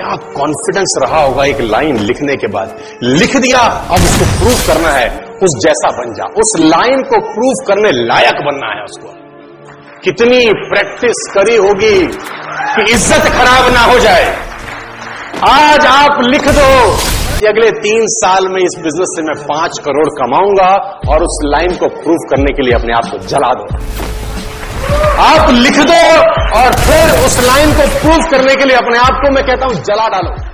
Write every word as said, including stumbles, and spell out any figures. क्या कॉन्फिडेंस रहा होगा एक लाइन लिखने के बाद, लिख दिया अब उसको प्रूफ करना है, उस जैसा बन जा, उस लाइन को प्रूफ करने लायक बनना है। उसको कितनी प्रैक्टिस करी होगी कि इज्जत खराब ना हो जाए। आज आप लिख दो अगले तीन साल में इस बिजनेस से मैं पांच करोड़ कमाऊंगा, और उस लाइन को प्रूफ करने के लिए अपने आप को जला दो। आप लिख दो और फिर उस लाइन को प्रूफ करने के लिए अपने आप को, मैं कहता हूं, जला डालो।